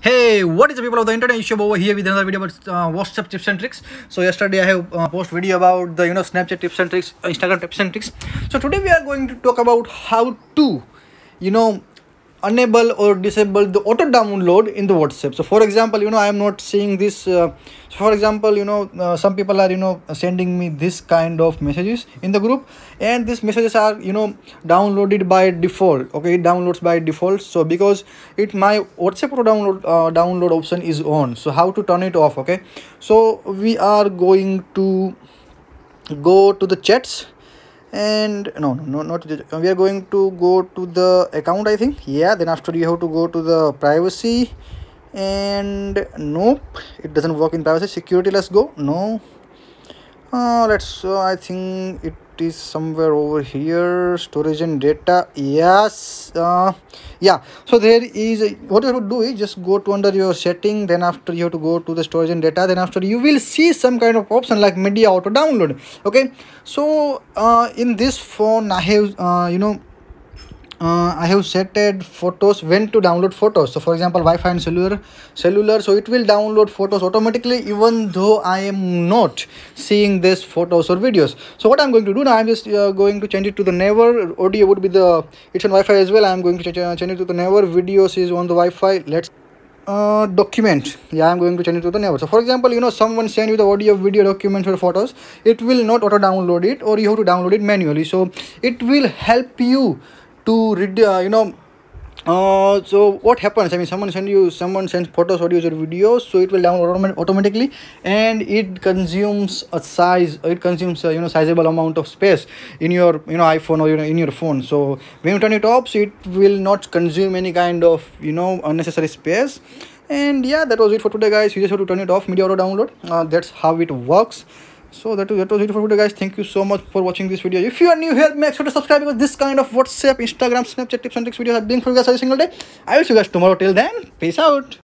Hey, what is the people of the internet? YouTube over here with another video about WhatsApp tips and tricks. So yesterday I have posted video about the Snapchat tips and tricks, Instagram tips and tricks. So today we are going to talk about how to enable or disable the auto download in the WhatsApp. So for example, I am not seeing this. For example, some people are sending me this kind of messages in the group, and these messages are downloaded by default. Okay, it downloads by default. So because my WhatsApp auto download option is on, so how to turn it off? Okay, so we are going to go to the chats. And we are going to go to the account, I think. Yeah, then after you have to go to the privacy, and nope, it doesn't work in privacy. Security, let's go. No, I think it is somewhere over here. Storage and data. Yes, so there is what you have to do is just go to under your setting, then after you have to go to the storage and data, then after you will see some kind of option like media auto download. Okay, so in this phone I have I have setted photos when to download photos. So for example, Wi-Fi and cellular, so it will download photos automatically even though I am not seeing this photos or videos. So what I'm going to do now, I'm just going to change it to the never. Audio would be the, it's on Wi-Fi as well. I'm going to change it to the never. Videos is on the Wi-Fi. Let's document, yeah, I'm going to change it to the never. So for example, someone send you the audio, video, documents or photos, it will not auto download it, or you have to download it manually. So it will help you to read, so what happens, someone sends photos, audios or videos, so it will download automatically, and it consumes a sizable amount of space in your iPhone or in your phone. So when you turn it off, so it will not consume any kind of unnecessary space. And yeah, that was it for today, guys. You just have to turn it off, media auto download. That's how it works. So that was it for today, guys. Thank you so much for watching this video. If you are new here, make sure to subscribe, because this kind of WhatsApp, Instagram, Snapchat tips and tricks videos are being for you guys every single day. I will see you guys tomorrow. Till then, peace out.